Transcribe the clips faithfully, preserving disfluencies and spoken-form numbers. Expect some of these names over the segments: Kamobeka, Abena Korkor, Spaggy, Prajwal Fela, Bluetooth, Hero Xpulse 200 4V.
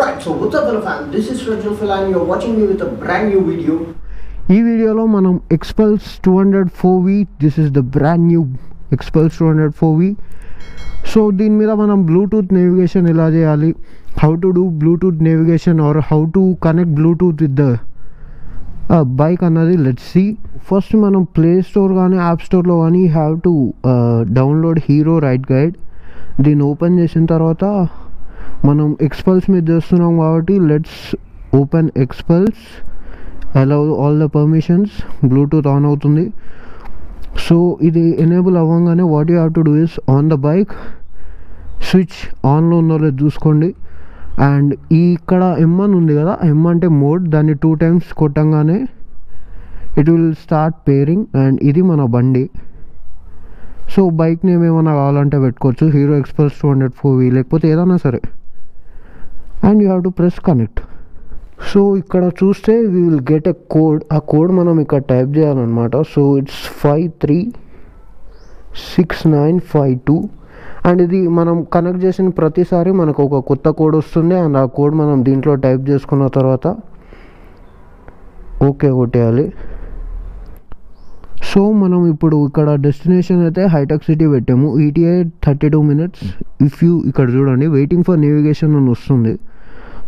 Alright, so what's up fellow fam, this is Prajwal Fela and you're watching me with a brand new video. This video lo manam Xpulse two hundred four V, this is the brand new Xpulse two hundred four V. So deen meeda manam Bluetooth navigation ela cheyali, how to do Bluetooth navigation or how to connect Bluetooth with the uh, bike anadi let's see. First manam Play Store gaani App Store lo gaani have to uh, download Hero Ride Guide. Then open chesin tarvata manam Xpulse me chestunnam kabatti let's open Xpulse, allow all the permissions, Bluetooth on avutundi. So idi enable avvagane what you have to do is on the bike switch on lo undo le chuskondi and ikkada m an undi kada, m ante mode, danni two times kottangane it will start pairing and idi mana bandi. So bike name emana kavalante pettukochu, Hero Xpulse two hundred four V lekapothe edana sare, and you have to press connect. So ikkada chuste we will get a code, a code manam ikkada type cheyal anamata. So it's five three six nine five two and idi manam connect chesina pratisari manaku oka kotta code ostundi and aa code manam deentlo type cheskunna tarvata okay koteyali. So మనం ఇప్పుడు ఇక్కడ destination అయితే hitech city పెట్టాము, ETA thirty two minutes if you ఇక్కడ చూడండి waiting for navigation అని వస్తుంది.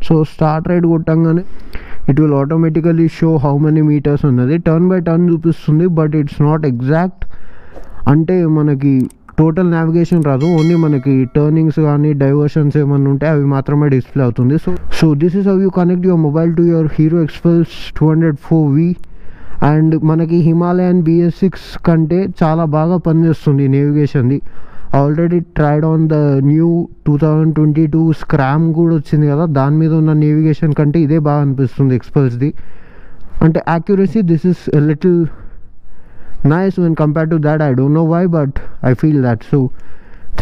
So start ride కొట్టంగానే it will automatically show how many meters అన్నది టర్న్ బై టర్న్ చూపిస్తుంది, బట్ ఇట్స్ నాట్ ఎగ్జాక్ట్, అంటే మనకి టోటల్ నావిగేషన్ రాదు, ఓన్లీ మనకి టర్నింగ్స్ కానీ డైవర్షన్స్ ఏమన్నా ఉంటే అవి మాత్రమే డిస్ప్లే అవుతుంది. So so this is how you connect your mobile to your hero Xpulse two hundred four V and మనకి హిమాలయన్ బి ఎస్ సిక్స్ కంటే చాలా బాగా పనిచేస్తుంది నేవిగేషన్ది. Already tried on the new two thousand twenty two scram కూడా వచ్చింది కదా, దాని మీద ఉన్న నేవిగేషన్ కంటే ఇదే బాగా అనిపిస్తుంది ఎక్స్పల్స్ది, అంటే accuracy this is little nice when compare to that, I don't know why but I feel that. So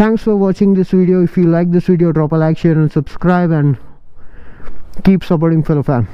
thanks for watching this video, if you like this video drop a like, share and subscribe and keep supporting fellow ఫ్యామ్.